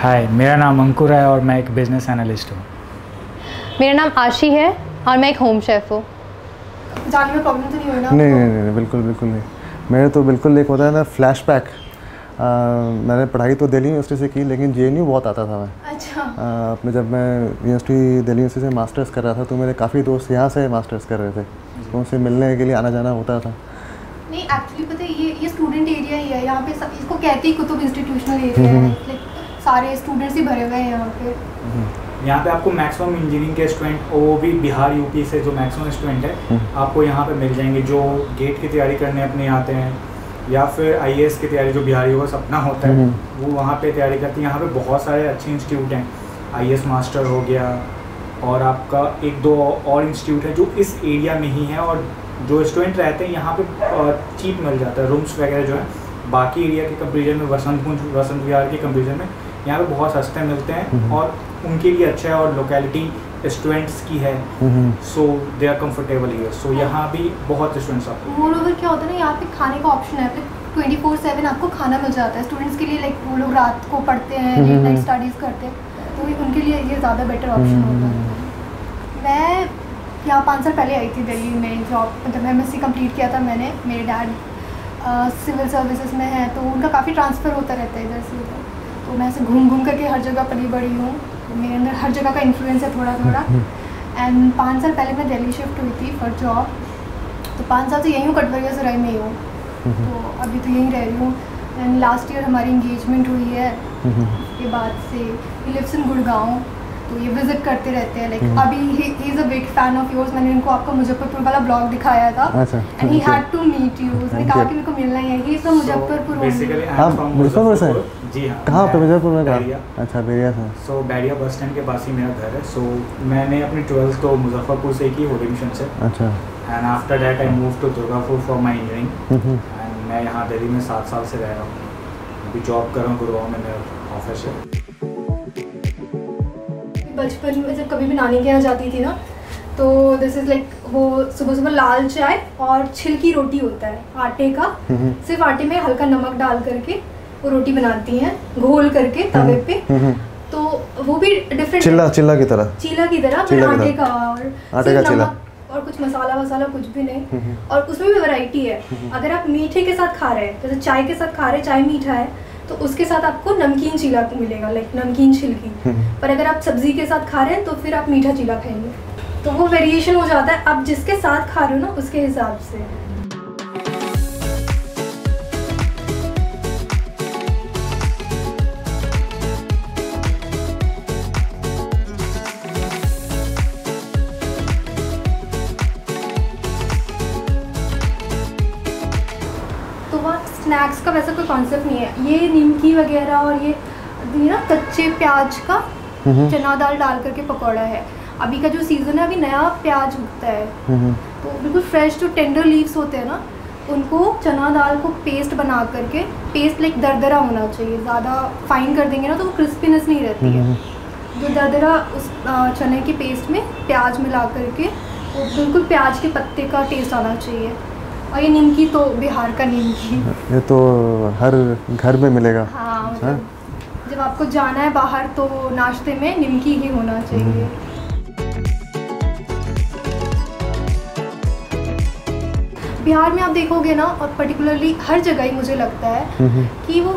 हाय, मेरा नाम अंकुर है और मैं एक बिजनेस एनालिस्ट हूँ। मेरा नाम आशी है और मैं एक होम शेफ हूँ। जाने में प्रॉब्लम तो नहीं हुई ना? नहीं, बिल्कुल बिल्कुल नहीं। मेरे तो बिल्कुल एक होता है ना फ्लैशबैक। मैंने पढ़ाई तो दिल्ली यूनिवर्सिटी से की, लेकिन जेएनयू बहुत आता था मैं। अच्छा। अपने जब मैं यूनिवर्सिटी दिल्ली यूनिवर्सिटी से मास्टर्स कर रहा था तो मेरे काफ़ी दोस्त यहाँ से मास्टर्स कर रहे थे, तो उनसे मिलने के लिए आना जाना होता था। नहीं एक्चुअली पता है ये स्टूडेंट एरिया ही है यहाँ पे, इसको कहते ही कुतुब इंस्टीट्यूशनल एरिया है, लाइक सारे स्टूडेंट्स ही भरे हुए हैं यहाँ पे। यहाँ पे आपको मैक्सिमम इंजीनियरिंग के स्टूडेंट, वो भी बिहार यूपी से जो मैक्सिमम स्टूडेंट है आपको यहाँ पे मिल जाएंगे, जो गेट की तैयारी करने अपने आते हैं या फिर IAS की तैयारी जो बिहारियों का सपना होता है वो वहाँ पर तैयारी करते हैं। यहाँ पर बहुत सारे अच्छे इंस्टीट्यूट हैं, IAS मास्टर हो गया और आपका एक दो और इंस्टीट्यूट है जो इस एरिया में ही है, और जो स्टूडेंट रहते हैं यहाँ पे चीप मिल जाता है रूम्स वगैरह जो है बाकी एरिया के कंपेरिजन में। वसंत कुंज वसंत विहार के कंपेरिजन में यहाँ पे बहुत सस्ते मिलते हैं और उनके लिए अच्छा है, और लोकेलिटी स्टूडेंट्स की है so they are comfortable here. So यहाँ भी बहुत स्टूडेंट्स आपको मोर ओवर क्या होता है ना, यहाँ पे खाने का ऑप्शन है, 24/7 आपको खाना मिल जाता है स्टूडेंट्स के लिए, लाइक वो लोग रात को पढ़ते हैं लेट नाइट स्टडीज करते हैं तो उनके लिए ये ज़्यादा बेटर ऑप्शन होता है। मैं यहाँ 5 साल पहले आई थी दिल्ली में जॉब, जब मैं MSc कंप्लीट किया था मैंने, मेरे डैड सिविल सर्विसेज में है तो उनका काफ़ी ट्रांसफ़र होता रहता है इधर से उधर, तो मैं ऐसे घूम घूम करके हर जगह पली बड़ी हूँ, मेरे अंदर हर जगह का इन्फ्लुएंस है थोड़ा थोड़ा। एंड 5 साल पहले मैं दिल्ली शिफ्ट हुई थी फॉर जॉब, तो 5 साल से यहीं हूँ, कटवरिया सराय में ही हूँ, तो अभी तो यहीं रह रही हूँ। एंड लास्ट ईयर हमारी इंगेजमेंट हुई है, उसके बाद से लिव्स इन गुड़गांव, तो ये विजिट करते रहते हैं। लाइक अभी he is a big fan of yours, मैंने उनको आपका मुजफ्फरपुर वाला ब्लॉग दिखाया था and he had to meet you, उसने कहा कि मेरे को मिलना है, ही इज़ मुजफ्फरपुर। मुजफ्फरपुर से? जी हाँ, कहाँ पे? मुजफ्फरपुर में बैरिया। अच्छा, बैरिया से। सो बैरिया बस स्टैंड के पास ही मेरा घर है। सो मैंने अपनी 12th तो मुजफ्फरपुर से की, होली मिशन से। अच्छा। And after that I move to Durgapur for my engineering and मैं यहाँ दिल्ली में 7 साल से रह रहा हूँ, अभी जॉब कर रहा हूँ गुड़गांव में, मेरा ऑफिस है। बचपन में जब कभी भी नानी के यहाँ जाती थी ना तो दिस इज़ लाइक वो सुबह सुबह लाल चाय और छिलकी रोटी होता है आटे का, सिर्फ आटे में हल्का नमक डाल करके वो रोटी बनाती हैं घोल करके तवे पे, तो वो भी डिफरेंट चीला की तरह पर आटे का चिल्ला और कुछ मसाला कुछ भी नहीं, और उसमें भी वैरायटी है। अगर आप मीठे के साथ खा रहे हैं, जैसे चाय के साथ खा रहे हैं, चाय मीठा है तो उसके साथ आपको नमकीन चीला मिलेगा, लाइक नमकीन छिलकी, पर अगर आप सब्जी के साथ खा रहे हैं तो फिर आप मीठा चीला खाएंगे, तो वो वेरिएशन हो जाता है आप जिसके साथ खा रहे हो ना उसके हिसाब से। स्नैक्स का वैसा कोई कॉन्सेप्ट नहीं है, ये नीमकी वगैरह और ये ना कच्चे प्याज का चना दाल डाल करके पकौड़ा है। अभी का जो सीज़न है अभी नया प्याज उगता है तो बिल्कुल फ्रेश जो टेंडर लीव्स होते हैं ना उनको चना दाल को पेस्ट बना करके, पेस्ट लाइक दरदरा होना चाहिए, ज़्यादा फाइन कर देंगे ना तो वो क्रिस्पीनेस नहीं रहती है, जो दरदरा उस चने के पेस्ट में प्याज मिला करके वो बिल्कुल प्याज के पत्ते का टेस्ट आना चाहिए। और ये नीमकी तो बिहार का नीमकी ये तो हर घर में मिलेगा। हाँ, मतलब जब आपको जाना है बाहर तो नाश्ते में नीमकी ही होना चाहिए। बिहार में आप देखोगे ना, और पर्टिकुलरली हर जगह ही मुझे लगता है कि वो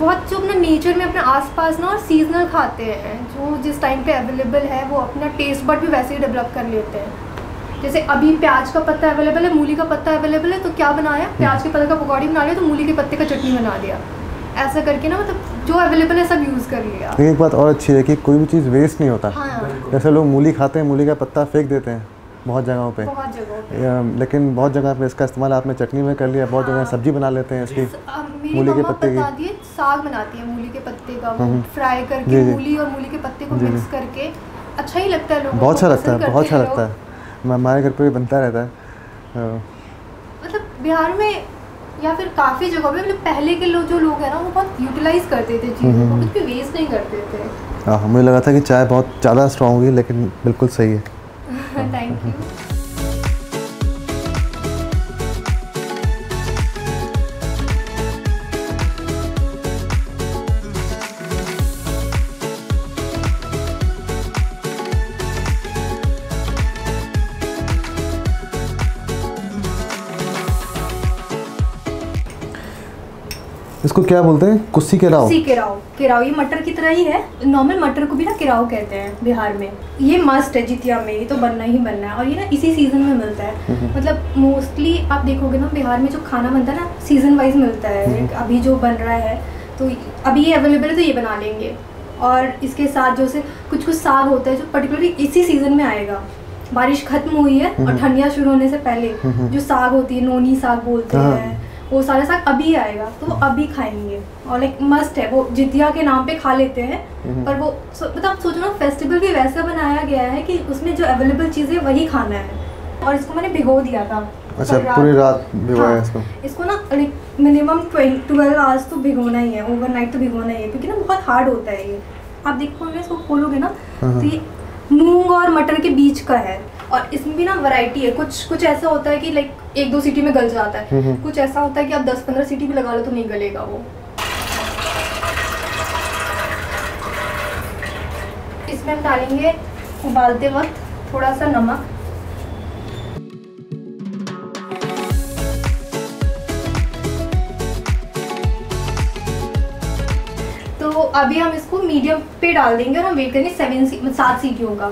बहुत जो अपना नेचर में अपने आसपास ना और सीजनल खाते हैं जो जिस टाइम पे अवेलेबल है वो अपना टेस्ट बड भी वैसे ही डेवलप कर लेते हैं। जैसे अभी प्याज का पत्ता अवेलेबल है, मूली का पत्ता अवेलेबल है, तो क्या बनाया, प्याज के पत्ते का पकौड़ी बना लिया तो मूली के पत्ते का चटनी बना दिया, ऐसा करके ना मतलब जो अवेलेबल है सब यूज़ कर लिया। एक बात और अच्छी है कि कोई भी चीज़ वेस्ट नहीं होता। हाँ। जैसे लोग मूली खाते हैं, मूली का पत्ता फेंक देते हैं बहुत जगहों पे। लेकिन बहुत जगह पे इसका इस्तेमाल आपने चटनी में कर लिया, बहुत जगह सब्जी बना लेते हैं इसकी। मूली के पत्ते की साग बनाती है, मूली के पत्ते का फ्राई करके मूली और मूली के पत्ते को मिक्स करके, अच्छा ही लगता है, बहुत अच्छा लगता है, हमारे घर पे भी बनता रहता है। मतलब बिहार में या फिर काफ़ी जगहों में मतलब पहले के लोग हैं ना वो बहुत यूटिलाइज करते थे चीज़ों को, कुछ भी वेस्ट नहीं करते थे। हाँ, मुझे लगा था कि चाय बहुत ज़्यादा स्ट्रॉन्ग होगी लेकिन बिल्कुल सही है। Thank you. इसको क्या बोलते हैं? कुशी केराओ। कुशी केराओ, केराओ ये मटर की तरह ही है। नॉर्मल मटर को भी ना केराओ कहते हैं बिहार में। ये मस्ट है जितिया में, ये तो बनना ही बनना है। और ये ना इसी सीजन में मिलता है, मतलब मोस्टली आप देखोगे ना बिहार में जो खाना बनता है ना सीजन वाइज मिलता है। अभी जो बन रहा है तो अभी ये अवेलेबल है तो ये बना लेंगे। और इसके साथ जो से कुछ कुछ साग होता है जो पर्टिकुलरली इसी सीज़न में आएगा। बारिश खत्म हुई है और ठंडियाँ शुरू होने से पहले जो साग होती है, नोनी साग बोलते हैं, वो सारे साग अभी आएगा तो वो अभी खाएंगे। और लाइक मस्ट है, वो जितिया के नाम पे खा लेते हैं। पर वो मतलब सोचो ना, फेस्टिवल भी वैसा बनाया गया है कि उसमें जो अवेलेबल चीज़ें वही खाना है। और इसको मैंने भिगो दिया था। अच्छा, पूरी रात भिगोया इसको? इसको ना मिनिमम 12 आवर्स तो भिगोना ही है, ओवरनाइट तो भिगोना ही है, क्योंकि ना बहुत हार्ड होता है ये। आप देखोगे इसको खोलोगे ना तो ये मूंग और मटर के बीच का है। और इसमें भी ना वैरायटी है, कुछ ऐसा होता है कि लाइक 1-2 सीटी में गल जाता है, कुछ ऐसा होता है कि आप 10-15 सीटी भी लगा लो तो नहीं गलेगा वो। इसमें हम डालेंगे उबालते वक्त थोड़ा सा नमक। तो अभी हम इसको मीडियम पे डाल देंगे और हम वेट करेंगे 7-7 सीटियों का,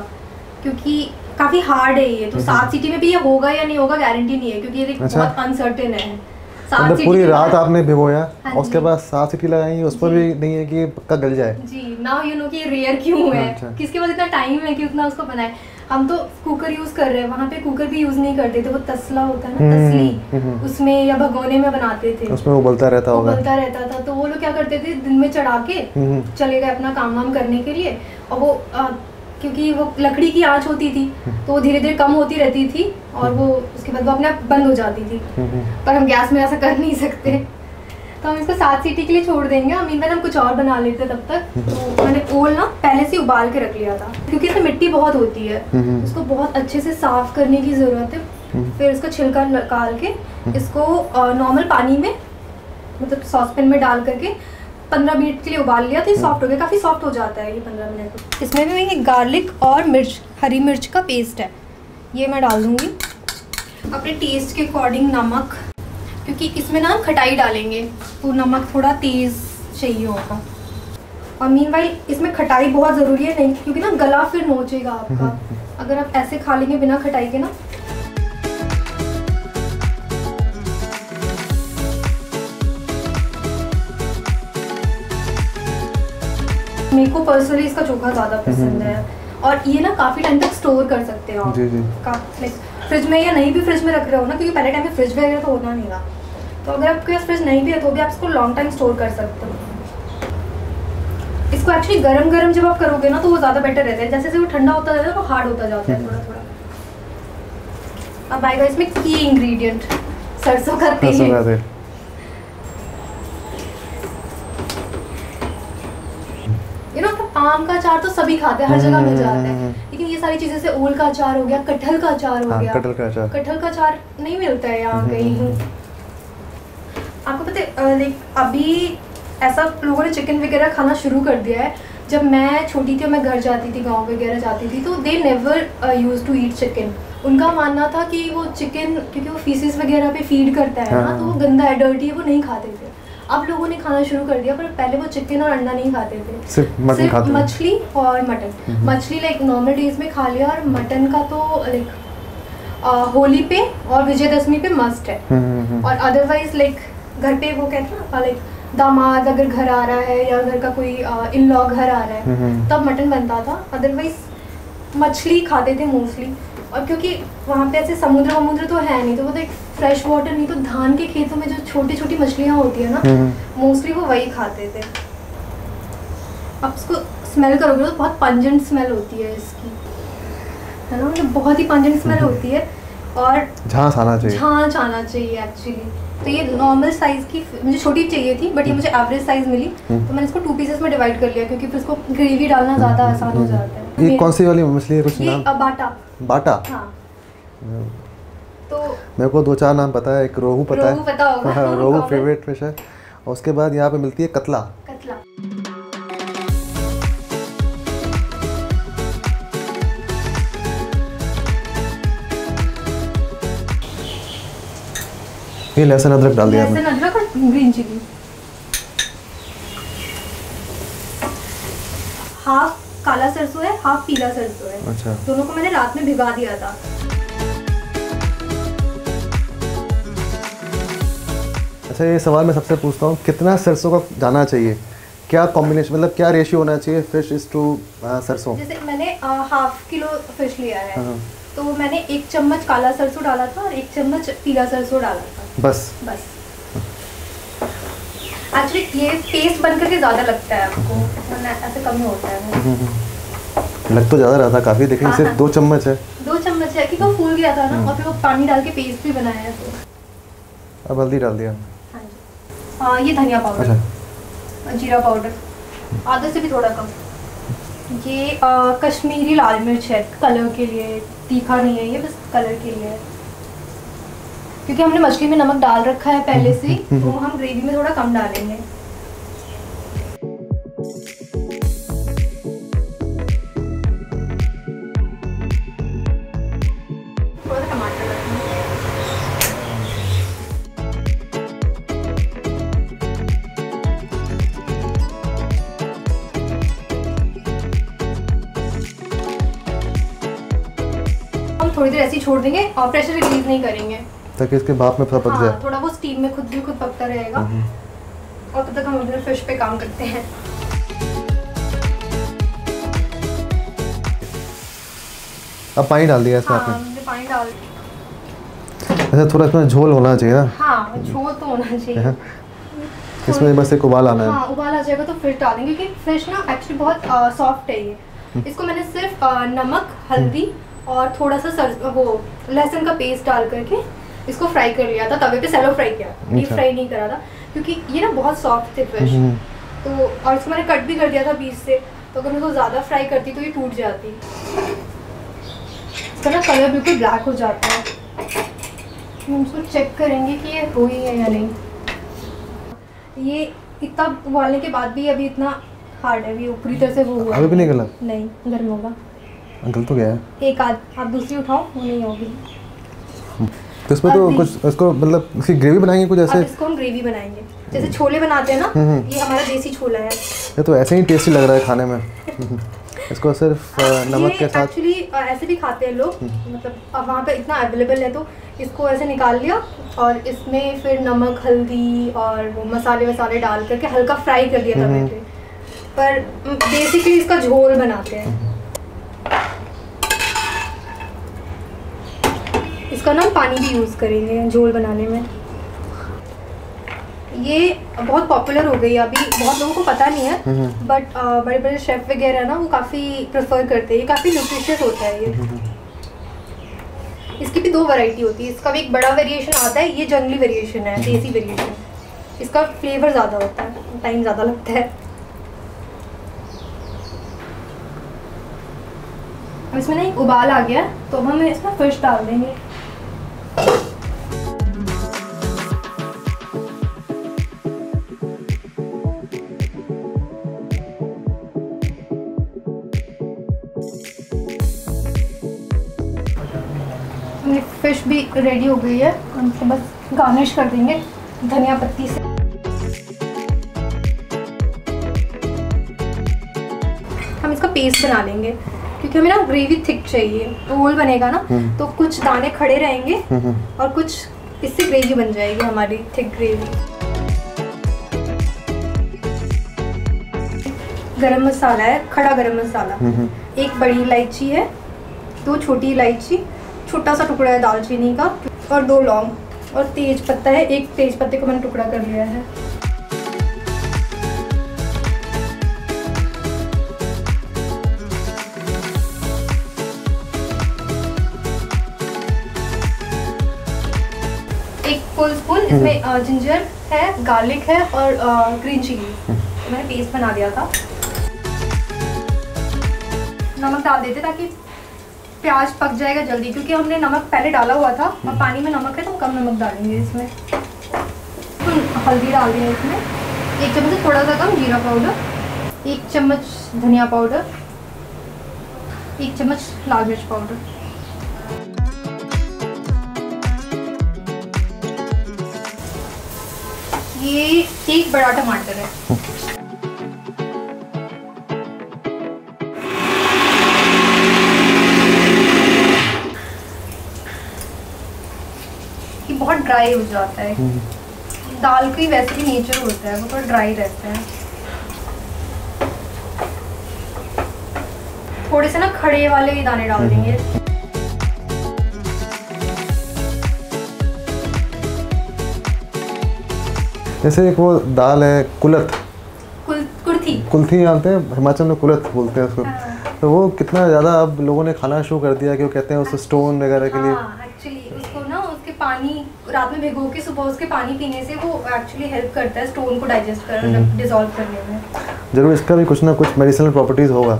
क्योंकि काफी हार्ड है ये। तो 7 सीटी में भी ये होगा या नहीं होगा गारंटी नहीं है, क्योंकि ये बहुत अनसर्टेन है। मतलब पूरी रात आपने भिगोया, उसके बाद 7 सीटी लगाई, उस पर भी नहीं है कि पक्का गल जाए जी। नाउ यू नो कि रेयर क्यों है, किसके पास इतना टाइम है कि उतना उसको बनाए। हम तो कुकर यूज कर रहे हैं, वहाँ पे कुकर भी यूज नहीं करते थे। वो तसला होता है ना, तसली, उसमें या भगोने में बनाते थे, उसमें उबलता रहता था। तो वो लोग क्या करते थे, दिन में चढ़ा के चले गए अपना काम वाम करने के लिए। और वो क्योंकि वो लकड़ी की आंच होती थी तो धीरे धीरे कम होती रहती थी और वो उसके बाद वो अपने आप बंद हो जाती थी। पर हम गैस में ऐसा कर नहीं सकते, तो हम इसको 7 सीटी के लिए छोड़ देंगे। हम इनमें हम कुछ और बना लेते तब तक। तो मैंने ओल ना पहले से उबाल के रख लिया था, क्योंकि इसमें मिट्टी बहुत होती है, उसको बहुत अच्छे से साफ करने की ज़रूरत है। फिर इसका छिलका निकाल के इसको नॉर्मल पानी में, मतलब सॉसपेन में डाल करके 15 मिनट के लिए उबाल लिया तो ये सॉफ्ट हो गया। काफ़ी सॉफ्ट हो जाता है ये 15 मिनट। इसमें भी मैं गार्लिक और मिर्च, हरी मिर्च का पेस्ट है, ये मैं डाल दूँगी। अपने टेस्ट के अकॉर्डिंग नमक, क्योंकि इसमें ना हम खटाई डालेंगे तो नमक थोड़ा तेज़ चाहिए होगा। और मीनवाइल इसमें खटाई बहुत ज़रूरी है, नहीं क्योंकि ना गला फिर नोचेगा आपका अगर आप ऐसे खा लेंगे बिना खटाई के ना। मेरे को पर्सनली इसका चोखा ज़्यादा पसंद है। और ये ना काफ़ी टाइम तक स्टोर कर सकते हो आप, फ्रिज में, या नहीं भी फ्रिज में रख रहे हो ना, क्योंकि पहले टाइम में फ्रिज वगैरह तो होना नहीं था। तो अगर आपके पास फ्रिज नहीं भी है तो भी आप इसको लॉन्ग टाइम स्टोर कर सकते हो। इसको एक्चुअली गरम गरम जब आप करोगे ना तो वो ज़्यादा बेटर रहता है। जैसे जैसे वो ठंडा होता जाता है वो हार्ड होता जाता है थोड़ा थोड़ा। अब आएगा इसमें की इंग्रेडिएंट, सरसों का तेल। आम का अचार तो सभी खाते हैं, हर जगह मिल जाता है, लेकिन ये सारी चीजें से ओल का अचार हो गया, कटहल का अचार हो गया। कटहल का अचार नहीं मिलता है यहाँ कहीं। आपको पता है अभी ऐसा लोगों ने चिकन वगैरह खाना शुरू कर दिया है। जब मैं छोटी थी और मैं घर जाती थी, गाँव वगैरह जाती थी, तो they never use to eat chicken. उनका मानना था कि वो चिकन, क्योंकि वो फीसिस वगैरह पे फीड करता है ना, तो वो गंदा है, डर्टी है, वो नहीं खाते थे। अब लोगों ने खाना शुरू कर दिया, पर पहले वो चिकन और अंडा नहीं खाते थे, सिर्फ मछली और मटन। मछली लाइक नॉर्मल डेज में खा लिया, और मटन का तो लाइक होली पे और विजयदशमी पे मस्ट है। और अदरवाइज लाइक घर पे वो कहते हैं लाइक दामाद अगर घर आ रहा है या घर का कोई इन लॉ घर आ रहा है तब मटन बनता था, अदरवाइज मछली खाते थे मोस्टली। और क्योंकि वहाँ पे ऐसे समुद्र वमुद्र तो है नहीं, तो वो तो एक फ्रेश वाटर नहीं, तो धान के खेतों में जो छोटी छोटी मछलियाँ होती है ना, मोस्टली वो वही खाते थे। अब इसको स्मेल करोगे तो बहुत पंजेंट स्मेल होती है इसकी, है ना, मतलब बहुत ही पंजेंट स्मेल होती है। और झांझ आना चाहिए एक्चुअली। तो ये नॉर्मल साइज़ की मुझे छोटी चाहिए थी, बट ये मुझे एवरेज साइज़ मिली, तो मैंने इसको 2 पीसेस में डिवाइड कर लिया, क्योंकि फिर इसको ग्रेवी डालना ज़्यादा आसान हो जाता है। ये कौन सी वाली मछली है? कुछ नाम? ये बाटा। हाँ। तो मेरे को 2-4 नाम पता है। एक रोहू पता होगा। रोहू फेवरेट फिश है। और उसके बाद यहाँ पे मिलती है कतला। ये लहसुन अदरक डाल दिया, लहसुन अदरक और ग्रीन चिली। हाफ काला सरसों है, हाफ पीला सरसों है। अच्छा। दोनों को मैंने रात में भिगा दिया था। अच्छा, ये सवाल मैं सबसे पूछता हूँ, कितना सरसों का जाना चाहिए, क्या कॉम्बिनेशन, मतलब क्या रेशियो होना चाहिए फिश इज टू सरसों? जैसे मैंने हाफ किलो फिश लिया है, हाँ। तो मैंने 1 चम्मच काला सरसों डाला था और 1 चम्मच पीला सरसों डाला था। बस एक्चुअली ये पेस्ट बनकर के ज़्यादा लगता है आपको, वरना ऐसे कम ही होता है। लग तो ज़्यादा रहा था काफ़ी, लेकिन सिर्फ 2 चम्मच है। 2 चम्मच है कि वो फूल गया था ना, और फिर वो पानी डाल के पेस्ट भी बनाया है। अब हल्दी डाल दिया। हाँ जी। ये धनिया पाउडर। अच्छा। जीरा पाउडर आधा से भी थोड़ा कम। ये कश्मीरी लाल मिर्च है, कलर के लिए, तीखा नहीं है ये, बस कलर के लिए है। क्योंकि हमने मछली में नमक डाल रखा है पहले से, तो हम ग्रेवी में थोड़ा कम डालेंगे। थोड़ा टमाटर हम थोड़ी देर ऐसे छोड़ देंगे और प्रेशर रिलीज नहीं करेंगे ताकि इसके भाप में पक जाए। थोड़ा वो स्टीम में खुद भी खुद पकता रहेगा, और तब तक हम अपने फिश पे काम करते हैं। अब पानी डाल दिया इसमें आपने? हाँ, पानी डाल दिया। अच्छा, थोड़ा इसमें झोल होना चाहिए ना? हाँ, झोल तो होना चाहिए। इसमें बस एक उबाल आना है। हाँ, उबाल आ जाएगा तो फिश डालेंगे, क्योंकि फिश ना एक्चुअली बहुत सॉफ्ट है ये। इसको मैंने सिर्फ नमक, हल्दी और थोड़ा सा वो लहसुन का पेस्ट डाल करके इसको फ्राई कर लिया था तवे पे। सैलो फ्राई किया, डीप फ्राई नहीं करा था, क्योंकि ये ना बहुत सॉफ्ट थे फिश तो। और इसको मैंने कट भी कर दिया था बीच से, तो अगर मैं इसको ज़्यादा फ्राई करती तो ये टूट जाती। इसका ना कलर बिल्कुल ब्लैक हो जाता है। हम इसको चेक करेंगे कि ये हुई है या नहीं। ये इतना उबालने के बाद भी अभी इतना हार्ड है, अभी ऊपरी तरह से वो हुआ अभी नहीं गला, नहीं गर्म होगा। अंकल तो गया है, एक आध आप दूसरी उठाओ, वो नहीं होगी। तो इसमें तो कुछ इसको मतलब इसकी ग्रेवी बनाएंगे कुछ ऐसे? इसको हम ग्रेवी बनाएंगे जैसे छोले बनाते हैं ना, ये हमारा देसी छोला है। ये तो ऐसे ही टेस्टी लग रहा है खाने में। इसको सिर्फ नमक के साथ एक्चुअली ऐसे भी खाते हैं लोग, मतलब वहाँ पे इतना अवेलेबल है, तो इसको ऐसे निकाल लिया और इसमें फिर नमक, हल्दी और वो मसाले वसाले डाल करके हल्का फ्राई कर दिया तवे पे। पर बेसिकली इसका झोल बनाते हैं। इसका ना पानी भी यूज़ करेंगे झोल बनाने में। ये बहुत पॉपुलर हो गई अभी, बहुत लोगों को पता नहीं है, बट बड़े बड़े शेफ वगैरह ना वो काफ़ी प्रेफर करते हैं। ये काफ़ी न्यूट्रिशियस होता है ये। इसकी भी 2 वैरायटी होती है। इसका भी एक बड़ा वेरिएशन आता है, ये जंगली वेरिएशन है, देसी वेरिएशन। इसका फ्लेवर ज़्यादा होता है, टाइम ज़्यादा लगता है। अब इसमें ना एक उबाल आ गया, तो अब हम इसमें फिश डाल देंगे। फिश भी रेडी हो गई है, हम इसको बस गार्निश कर देंगे धनिया पत्ती से। हम इसका पेस्ट बना लेंगे, क्योंकि हमें ना ग्रेवी थिक चाहिए। रोल बनेगा ना तो कुछ दाने खड़े रहेंगे और कुछ इससे ग्रेवी बन जाएगी हमारी, थिक ग्रेवी। गरम मसाला है, खड़ा गरम मसाला। 1 बड़ी इलायची है, 2 छोटी इलायची, छोटा सा टुकड़ा है दालचीनी का, और 2 लौंग और तेज पत्ता है। 1 तेज पत्ते को मैंने टुकड़ा कर लिया है। इसमें जिंजर है, गार्लिक है और ग्रीन चिली। तो मैंने पेस्ट बना दिया था। नमक डाल देते ताकि प्याज पक जाएगा जल्दी, क्योंकि हमने नमक पहले डाला हुआ था। और पानी में नमक है तो कम नमक डालेंगे इसमें। तो हल्दी डाल देंगे इसमें, 1 चम्मच से थोड़ा सा कम। जीरा पाउडर, 1 चम्मच धनिया पाउडर, 1 चम्मच लाल मिर्च पाउडर। ये 1 बड़ा टमाटर है। ड्राई हो जाता है। दाल की वैसे भी नेचर होता है वो थोड़ा ड्राई रहता है। थोड़े से ना खड़े वाले ही दाने डाल देंगे। जैसे एक वो दाल है कुलथ, कुल्थी डालते हैं, हिमाचल में कुलथ बोलते हैं उसको। हाँ। तो वो कितना ज़्यादा अब लोगों ने खाना शुरू कर दिया कि वो कहते हैं उसको स्टोन वगैरह के लिए। एक्चुअली उसको ना उसके पानी रात में भिगो के सुबह उसके पानी पीने से वो एक्चुअली हेल्प करता है स्टोन को डाइजेस्ट कर डिसॉल्व करने में। जरूर इसका भी कुछ ना कुछ मेडिसिनल प्रॉपर्टीज होगा।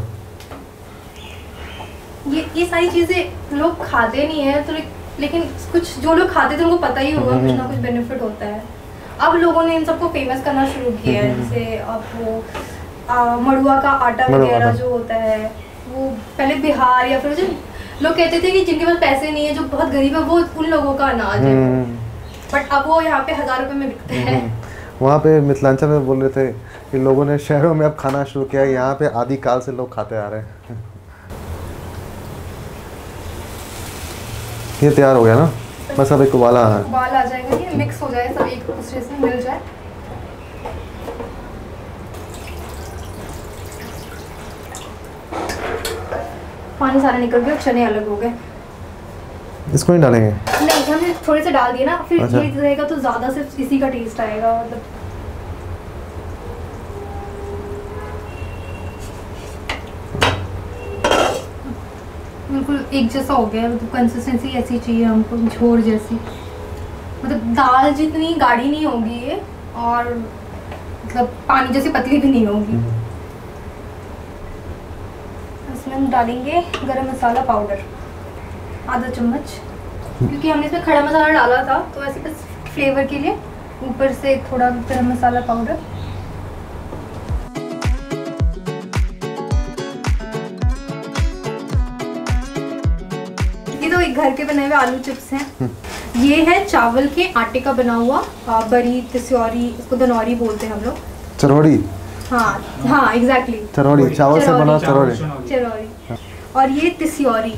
ये सारी चीज़ें लोग खाते नहीं हैं तो, लेकिन कुछ जो लोग खाते थे उनको पता ही होगा कुछ ना कुछ बेनिफिट होता है। अब लोगों ने इन सबको फेमस करना शुरू किया है। जैसे अब वो मड़ुआ का आटा वगैरह जो होता है वो पहले बिहार या फिर जो लोग कहते थे कि जिनके पास पैसे नहीं है जो बहुत गरीब है वो उन लोगों का अनाज है, बट अब वो यहाँ पे 1000 रुपए में बिकता है। वहाँ पे मिथिलांचल में बोल रहे थे कि लोगों ने शहरों में अब खाना शुरू किया, यहाँ पे आदिकाल से लोग खाते आ रहे हैं। ये तैयार हो गया ना, बस अब एक उबाला है, उबाल आ जाएगा, ये मिक्स हो जाए सब एक दूसरे से मिल जाए। पानी सारा निकल गया, चने अलग हो गए। इसको नहीं डालेंगे? नहीं, हमने थोड़े से डाल दिए ना, फिर अच्छा। ये रहेगा तो ज़्यादा सिर्फ इसी का टेस्ट आएगा। मतलब बिल्कुल एक जैसा हो गया, मतलब कंसिस्टेंसी ऐसी चाहिए हमको झोर जैसी, मतलब दाल जितनी गाढ़ी नहीं होगी ये और मतलब पानी जैसी पतली भी नहीं होगी। हम डालेंगे गरम मसाला पाउडर आधा चम्मच, क्योंकि हमने इसमें खड़ा मसाला डाला था तो वैसे बस फ्लेवर के लिए ऊपर से थोड़ा गरम मसाला पाउडर। ये तो एक घर के बनाए हुए आलू चिप्स हैं। ये है चावल के आटे का बना हुआ बरी तिस्योरी, इसको दनौरी बोलते हैं हम लोग। चरौड़ी। हाँ हाँ एग्जैक्टली, चरौड़ी, चावल से बना चरौड़ी, चरौड़ी। और ये तिस्योरी।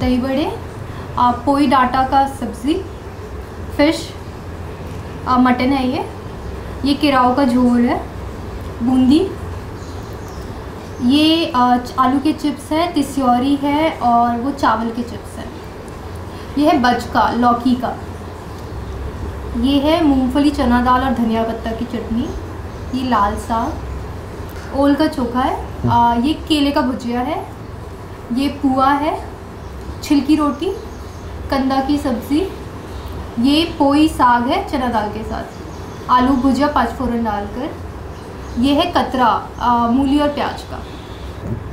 दही बड़े, पोई डाटा का सब्ज़ी, फिश, मटन है ये केराओ का झोर है, बूंदी, ये आलू के चिप्स है, तिस्योरी है और वो चावल के चिप्स है। ये है बचका लौकी का, ये है मूंगफली चना दाल और धनिया पत्ता की चटनी, ये लाल साग, ओल का चोखा है, ये केले का भुजिया है, ये पुआ है, छिलकी रोटी, कंदा की सब्ज़ी, ये पोई साग है चना दाल के साथ, आलू भुजिया 5 फोरन डालकर, ये है कतरा मूली और प्याज का।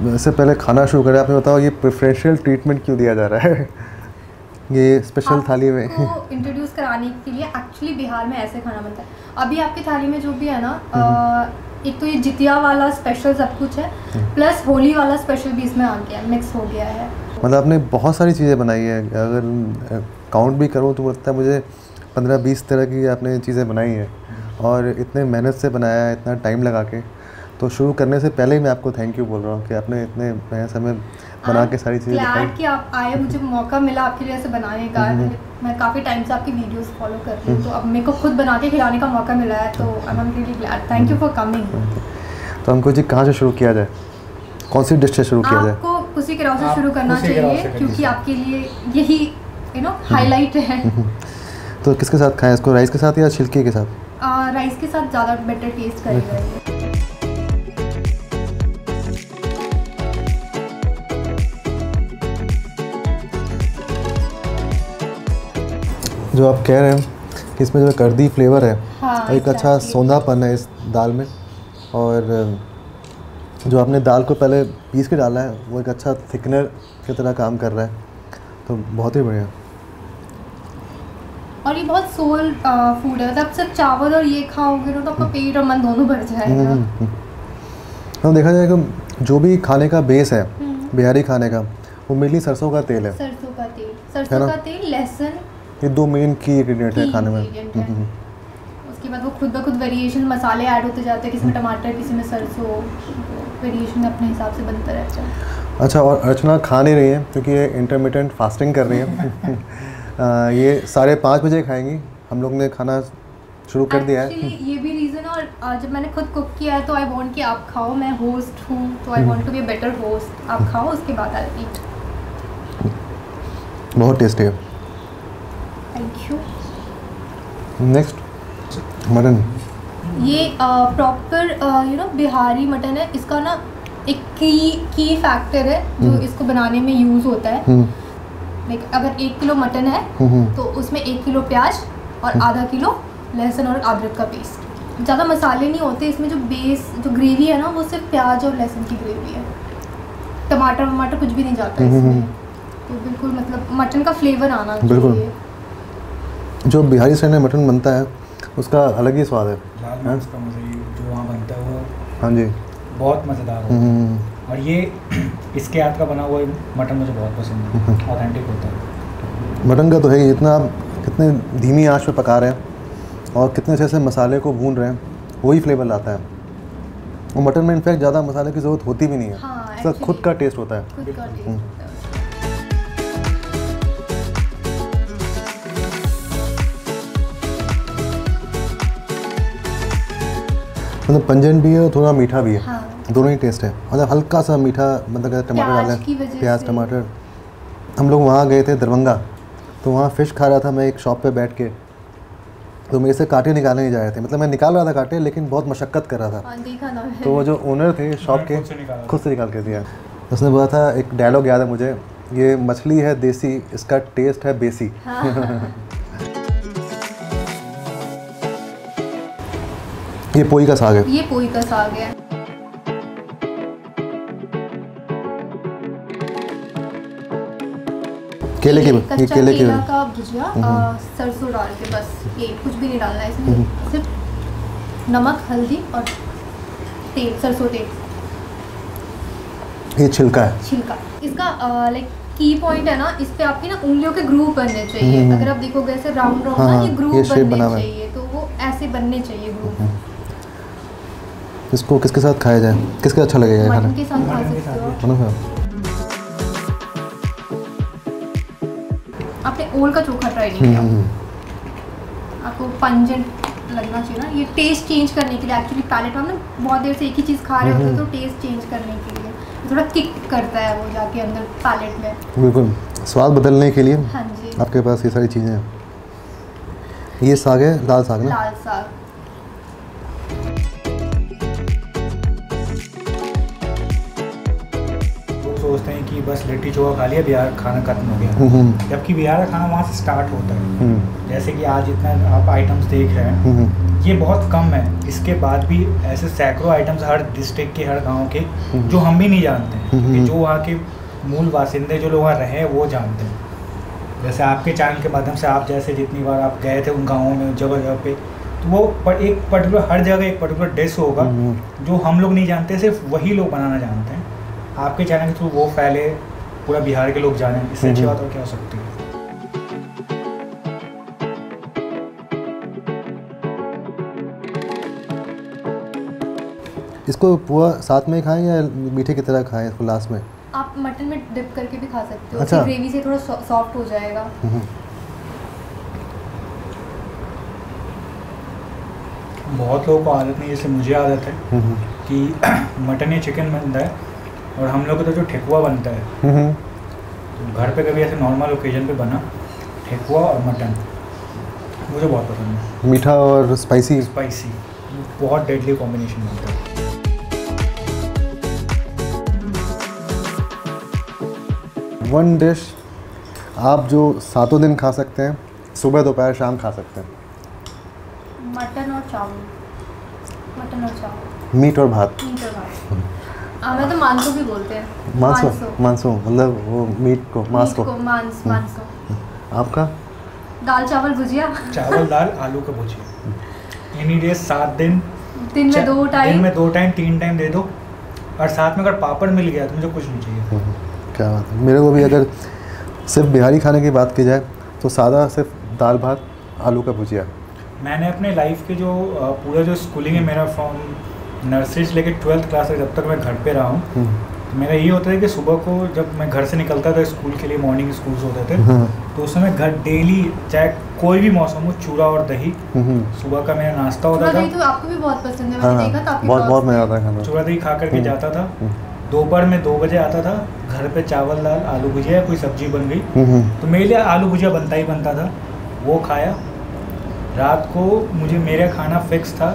वैसे पहले खाना शुरू करें, आपने बताओ ये प्रेफरेंशियल ट्रीटमेंट क्यों दिया जा रहा है ये स्पेशल थाली में? इंट्रोड्यूस कराने के लिए एक्चुअली बिहार में ऐसे खाना बनता है। अभी आपकी थाली में जो भी है ना, एक तो ये जितिया वाला स्पेशल सब कुछ है, प्लस होली वाला स्पेशल भी इसमें आ गया, मिक्स हो गया है। मतलब आपने बहुत सारी चीज़ें बनाई है, अगर काउंट भी करूँ तो लगता है मुझे 15-20 तरह की आपने चीज़ें बनाई है, और इतने मेहनत से बनाया है, इतना टाइम लगा के। तो शुरू करने से पहले ही मैं आपको थैंक यू बोल रहा हूँ कि आपने इतने समय बना के सारी चीज़ें दिखाई। कि आप आए, मुझे मौका मिला आपके लिए ऐसे बनाने का। मैं काफ़ी टाइम से आपकी वीडियोस फॉलो कर रही हूँ, तो अब मेरे को खुद बना के खिलाने का मौका मिला है, तो I am really glad. Thank you for coming. तो हमको जी कहाँ से शुरू किया जाए, कौन सी डिश से शुरू किया जाए? आपको कुशी केराओ से शुरू करना चाहिए, क्योंकि आपके लिए यही यू नो हाईलाइट है। तो किसके साथ खाएं इसको, राइस के साथ या छिलके के साथ? राइस के साथ ज़्यादा बेटर टेस्ट करेगा। जो आप कह रहे हैं कि इसमें जो करदी फ्लेवर है, हाँ, एक अच्छा सौंधापन है इस दाल में, और जो आपने दाल को पहले पीस के डाला है वो एक अच्छा थिकनर की तरह काम कर रहा है, तो बहुत ही बढ़िया। और ये बहुत सोल फूड है, मतलब सिर्फ चावल और ये खाओगे तो आपका पेट और मन दोनों भर जाएगा। हम देखा जाए कि जो भी खाने का बेस है बिहारी खाने का वो मेनली सरसों का तेल है, सरसों का तेल, लहसुन, ये दो मेन की इंग्रेडिएंट है खाने में। उसके बाद वो खुद ब खुद वेरिएशन मसाले ऐड होते जाते हैं, किसी में टमाटर किसी में सरसों, वेरिएशन अपने हिसाब से बनता रहता है। अच्छा, और अर्चना खा नहीं रही है क्योंकि ये इंटरमिटेंट फास्टिंग कर रही है। ये 5:30 बजे खाएंगी, हम लोग ने खाना शुरू कर दिया है। ये भी रीज़न है, और जब मैंने खुद कुक किया है तो आई वांट कि आप खाओ, मैं होस्ट हूँ तो I want to be a better host. आप खाओ उसके बाद आई ईट। बहुत टेस्टी है। Thank you. नेक्स्ट मटन, ये proper you know Bihari mutton है। इसका ना एक की फैक्टर है जो इसको बनाने में यूज़ होता है। लाइक अगर 1 किलो मटन है तो उसमें 1 किलो प्याज और आधा किलो लहसुन और अदरक का पेस्ट। ज़्यादा मसाले नहीं होते इसमें। जो बेस जो ग्रेवी है ना वो सिर्फ प्याज और लहसुन की ग्रेवी है, टमाटर वमाटर कुछ भी नहीं जाता है इसमें। तो बिल्कुल मतलब मटन का फ्लेवर आना चाहिए। जो बिहारी साइड में मटन बनता है उसका अलग ही स्वाद है। हाँ जी, बहुत मज़ेदार होता। और ये इसके हाथ का बना हुआ मटन मुझे बहुत पसंद है, ऑथेंटिक होता है। मटन का तो है कि जितना आप कितने धीमी आंच पे पका रहे हैं और कितने अच्छे से मसाले को भून रहे हैं वही फ्लेवर लाता है। और मटन में इनफैक्ट ज़्यादा मसाले की ज़रूरत होती भी नहीं है। हाँ, इसका खुद का टेस्ट होता है। मतलब पंजन भी है और थोड़ा मीठा भी है। हाँ, दोनों ही टेस्ट है। मतलब हल्का सा मीठा, मतलब टमाटर डाला है, प्याज टमाटर। हम लोग वहाँ गए थे दरभंगा, तो वहाँ फ़िश खा रहा था मैं एक शॉप पे बैठ के, तो मेरे से कांटे निकाले नहीं जा रहे थे। मतलब मैं निकाल रहा था कांटे लेकिन बहुत मशक्क़त कर रहा था। तो वो जो ओनर थे शॉप के, खुद से निकाल के दिया। उसने बोला था, एक डायलॉग याद है मुझे, ये मछली है देसी, इसका टेस्ट है बेसी। ये पोई का साग है। केले का भुजिया, सरसों डाल के, बस ये, कुछ भी नहीं डालना है इसमें, सिर्फ नमक हल्दी और तेल, सरसों तेल। ये छिलका है। इसका लाइक की पॉइंट है ना, इस पे आपकी ना उंगलियों के ग्रूव बनने चाहिए। अगर आप देखोगे ऐसे राउंड ना ये ग्रूव बनने चाहिए, तो वो ऐसे बनने चाहिए ग्रूव। इसको किसके साथ खाया जाए, किसके अच्छा लगेगा? मटन के साथ खा सकते हो। आपने ओल का चोखा ट्राई नहीं किया, आपको पंजेंट लगना चाहिए ना। ये टेस्ट चेंज करने के लिए एक्चुअली पैलेट में ना बहुत देर से एक ही चीज़ खा रहे होते हैं, तो टेस्ट चेंज करने के लिए थोड़ा किक करता है वो जाके अंदर पैलेट में। बिल्कुल, स्वाद बदलने के लिए। हाँ जी, आपके पास ये सारी चीज़ें हैं। ये साग है, लाल साग ना? लाल साग। सोचते हैं कि बस लिट्टी चोखा खा लिया, बिहार खाना खत्म हो गया, जबकि बिहार का खाना वहाँ से स्टार्ट होता है। जैसे कि आज इतना आप आइटम्स देख रहे हैं, ये बहुत कम है। इसके बाद भी ऐसे सैकड़ों आइटम्स हर डिस्ट्रिक्ट के, हर गांव के, जो हम भी नहीं जानते हैं, कि जो वहाँ के मूल बासिंदे, जो लोग वहाँ रहे वो जानते हैं। जैसे आपके चैनल के माध्यम से आप जैसे जितनी बार आप गए थे उन गाँवों में, जगह जगह पे, तो वो एक पर्टिकुलर, हर जगह एक पर्टिकुलर डिश होगा जो हम लोग नहीं जानते, सिर्फ वही लोग बनाना जानते हैं। आपके चैनल के थ्रू वो फैले, पूरा बिहार के लोग जाने, इससे अच्छी बात और क्या हो सकती है। इसको पूरा साथ में खाएं या मीठे की तरह खाएं इसको लास्ट में? आप मटन में डिप करके भी खा सकते हो। अच्छा, ग्रेवी से थोड़ा सॉफ्ट हो जाएगा। बहुत लोगों को आदत नहीं, जैसे मुझे आदत है कि मटन या चिकन बनता है, और हम लोग तो जो ठेकुआ बनता है, तो घर पे कभी ऐसे नॉर्मल ओकेजन पे बना ठेकुआ और मटन, मुझे बहुत पसंद है। मीठा और स्पाइसी बहुत डेडली कॉम्बिनेशन बनता है। वन डिश आप जो 7 दिन खा सकते हैं, सुबह दोपहर शाम खा सकते हैं। मटन और चावल, मीट और भात। हमें तो मांसो भी बोलते हैं। मांसो मतलब वो मीट को मांसो। आपका दाल चावल भुजिया। चावल दाल आलू का भुजिया, एनी डे, 7 दिन में 2 टाइम, 3 टाइम दे दो, और साथ में अगर पापड़ मिल गया तो मुझे कुछ नहीं चाहिए। क्या बात है। मेरे को भी अगर सिर्फ बिहारी खाने की बात की जाए तो सादा सिर्फ दाल भात आलू का भुजिया। मैंने अपने लाइफ के जो पूरा जो स्कूलिंग है मेरा फ्रॉम नर्सरी से लेकर 12th क्लास तक जब तक मैं घर पे रहा हूँ मेरा ये होता है कि सुबह को जब मैं घर से निकलता था स्कूल के लिए मॉर्निंग स्कूल्स होते थे तो उस समय घर डेली चाहे कोई भी मौसम हो चूड़ा और दही सुबह का मेरा नाश्ता होता था। तो आपको भी बहुत पसंद है मैंने देखा था। बहुत मजा आता है। चूड़ा दही खा करके जाता था। दोपहर में 2 बजे आता था। घर पे चावल दाल आलू भुजिया कोई सब्जी बन गई तो मेरे लिए आलू भुजिया बनता ही बनता था, वो खाया। रात को मुझे मेरा खाना फिक्स था,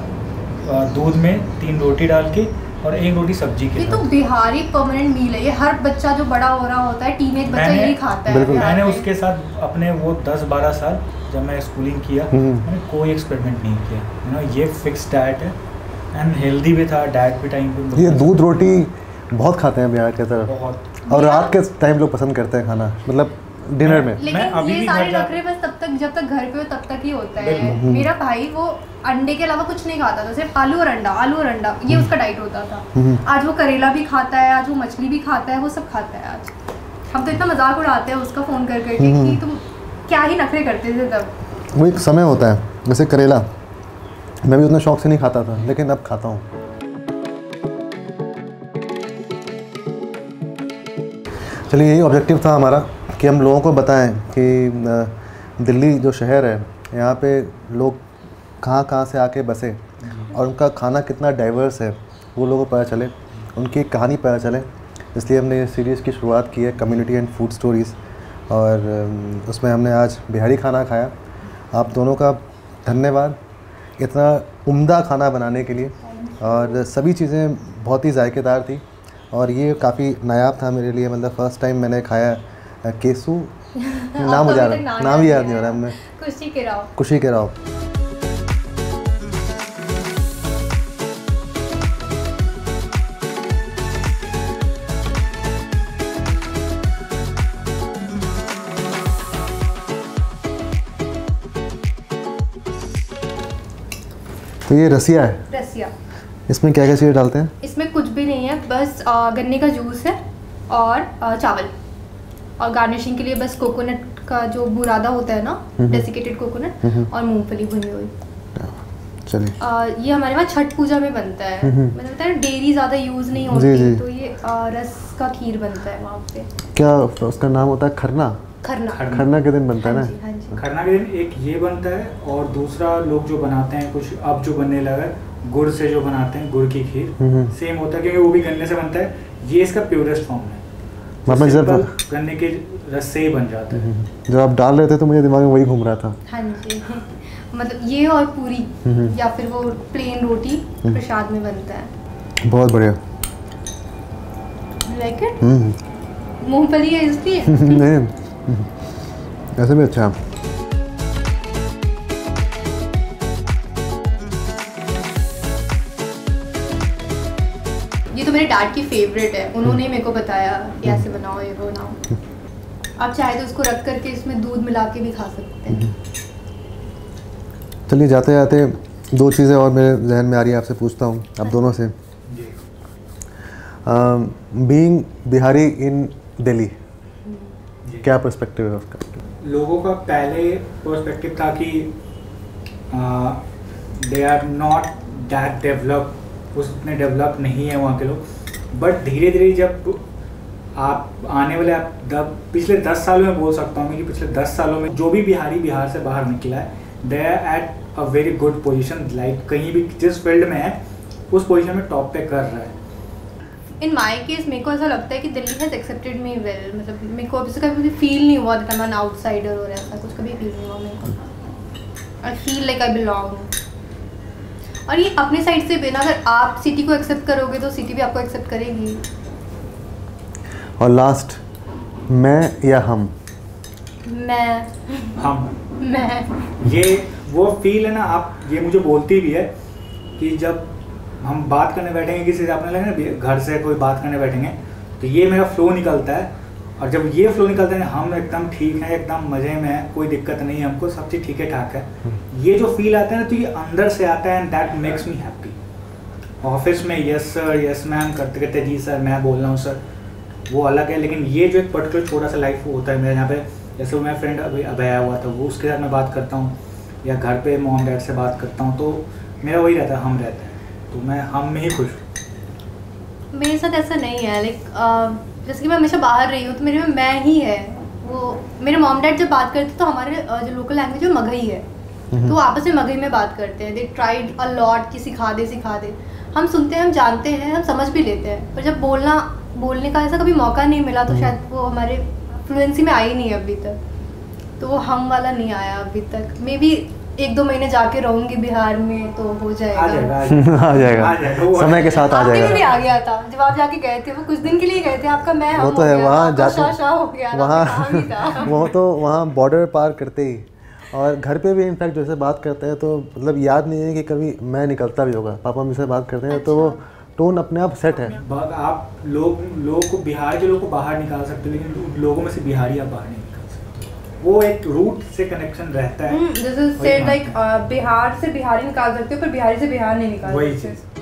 दूध में 3 रोटी डाल के और 1 रोटी सब्जी के। ये तो बिहारी परमानेंट मील है, ये हर बच्चा जो बड़ा हो रहा होता है टीनेज बच्चा यही खाता है। मैंने उसके साथ अपने वो 10-12 साल जब मैं स्कूलिंग किया मैंने कोई एक्सपेरिमेंट नहीं किया। यू नो ये फिक्स डाइट है एंड हेल्दी भी था, डाइट भी टाइम पे। ये दूध रोटी बहुत खाते हैं बिहार के तरफ बहुत, और रात के टाइम लोग पसंद करते हैं खाना, मतलब डिनर में। लेकिन मैं अभी ये सारे नखरे बस तब तक जब तक घर पे हो तब तक ही होता है। मेरा भाई वो अंडे के अलावा कुछ नहीं खाता था, सिर्फ आलू और अंडा, आलू और अंडा, ये उसका डाइट होता था। आज वो करेला भी खाता है, आज वो मछली भी खाता है, वो सब खाता है। आज हम तो इतना मजाक उड़ाते हैं उसका फ़ोन कर करके कि तुम क्या ही नखरे करते थे तब। वो एक समय होता है, जैसे करेला मैं भी उतना शौक से नहीं खाता था लेकिन अब खाता हूँ। चलिए यही ऑब्जेक्टिव था हमारा कि हम लोगों को बताएं कि दिल्ली जो शहर है यहाँ पे लोग कहाँ कहाँ से आके बसे और उनका खाना कितना डाइवर्स है वो लोगों को पता चले, उनकी कहानी पता चले। इसलिए हमने ये सीरीज़ की शुरुआत की है कम्युनिटी एंड फूड स्टोरीज़, और उसमें हमने आज बिहारी खाना खाया। आप दोनों का धन्यवाद इतना उम्दा खाना बनाने के लिए, और सभी चीज़ें बहुत ही जायकेदार थी और ये काफ़ी नायाब था मेरे लिए। मतलब फर्स्ट टाइम मैंने खाया केसू नाम याद नाम भी याद नहीं हो रहा है। कुशी केराओ, कुशी केराओ। तो ये रसिया है। रसिया इसमें क्या क्या चीज़ें डालते हैं? इसमें कुछ भी नहीं है, बस गन्ने का जूस है और चावल, और गार्निशिंग के लिए बस कोकोनट का जो बुरादा होता है ना, डेसिकेटेड कोकोनट और मूंगफली भुनी हुई। चलिए ये हमारे वहाँ छठ पूजा में बनता है, मतलब है डेयरी ज़्यादा यूज़ नहीं होती तो ये रस का खीर बनता है वहाँ पे। क्या उसका नाम होता है? खरना। खरना, खरना के दिन बनता है ना। खरना के दिन एक ये बनता है और दूसरा लोग जो बनाते हैं कुछ अब जो बनने लगा है गुड़ से जो बनाते हैं गुड़ की खीर, सेम होता है क्योंकि वो भी गन्ने से बनता है। ये इसका प्योरेस्ट फॉर्म है, मतलब जब गन्ने के रस से ही बन जाता है। जब आप डाल रहे थे तो मुझे दिमाग में वही घूम रहा था। हाँ जी, मतलब ये और पूरी या फिर वो प्लेन रोटी प्रसाद में बनता है। बहुत बढ़िया। Like it. मूंगफली है इसलिए नहीं, ऐसे भी अच्छा। मेरे डैड की फेवरेट है, उन्होंने मेरे को बताया कि ऐसे बनाओ ये बनाओ। आप चाहे तो उसको रख करके इसमें दूध मिला के भी खा सकते हैं। चलिए जाते जाते 2 चीज़ें और मेरे जहन में आ रही है, आपसे पूछता हूँ आप दोनों से। बीइंग बिहारी इन दिल्ली क्या पर्सपेक्टिव है उसका? लोगों का पहले पर्सपेक्टिव था कि they are not that developed, उसने डेवलप नहीं है वहाँ के लोग। बट धीरे धीरे जब आप आने वाले पिछले 10 सालों में बोल सकता हूँ कि पिछले 10 सालों में जो भी बिहारी बिहार से बाहर निकला है they are at a very good position, like कहीं भी जिस फील्ड में है उस पोजीशन में टॉप पे कर रहा है। इन माई केस मेरे को ऐसा लगता है कि Delhi has accepted me well, मतलब मेरे को अभी कभी फील नहीं हुआ था मैं आउटसाइडर और ऐसा कुछ कभी फील नहीं हुआ मेरे को। I feel like I belong. और ये अपने साइड से बिना अगर आप सिटी को एक्सेप्ट करोगे तो सिटी भी आपको एक्सेप्ट करेगी। और लास्ट, मैं या हम? मैं। हम। मैं। ये वो फील है ना, आप ये मुझे बोलती भी है कि जब हम बात करने बैठेंगे किसी से, आपने लगे ना घर से कोई बात करने बैठेंगे तो ये मेरा फ्लो निकलता है, और जब ये फ्लो निकलता है हम एकदम ठीक हैं, एकदम मज़े में हैं, कोई दिक्कत नहीं है हमको, सब चीज़ ठीक है ठाक है। ये जो फील आता है ना तो ये अंदर से आता है and that makes me happy. Office में यस सर यस मैम करते करते जी सर मैं बोल रहा हूँ सर, वो अलग है। लेकिन ये जो एक पर्टिकुलर छोटा सा लाइफ होता है मेरा, यहाँ पे जैसे वो मेरा फ्रेंड अभी आया हुआ था, वो उसके साथ मैं बात करता हूँ या घर पे मॉम डैड से बात करता हूँ, तो मेरा वही रहता है, हम रहते हैं, तो मैं हम में ही खुश हूँ। मेरे साथ ऐसा नहीं है, लाइक जैसे कि मैं हमेशा बाहर रही हूँ तो मेरे में मैं ही है। वो मेरे मॉम डैड जब बात करते तो हमारे जो लोकल लैंग्वेज है मगही है, तो आपस में मगही में बात करते हैं। दे ट्राइड अ लॉट कि सिखा दे, हम सुनते हैं, हम जानते हैं, हम समझ भी लेते हैं, पर जब बोलने का ऐसा कभी मौका नहीं मिला तो शायद वो हमारे फ्लुएंसी में आई नहीं अभी तक, तो वो हम वाला नहीं आया अभी तक। मे बी 1-2 महीने जाके रहूँगी बिहार में तो हो जाएगा, आ जाएगा। समय के साथ आ जाएगा। भी आ गया था जब आप जाके गए थे, वो कुछ दिन के लिए गए थे, आपका मैं वो तो है वहाँ जाते, वो तो वहाँ बॉर्डर पार करते ही, और घर पे भी इनफैक्ट जैसे बात करते हैं तो मतलब याद नहीं है कि कभी मैं निकलता भी होगा। पापा मुझसे बात करते हैं अच्छा। तो वो टोन अपने आप सेट है। आप लोग को बिहार के लोग को बाहर निकाल सकते हो, लेकिन लोगों में से बिहारी आप बाहर नहीं निकाल सकते, वो एक रूट से कनेक्शन रहता है। बिहार से बिहारी निकाल सकते हो पर बिहारी से बिहार नहीं निकाल सकते।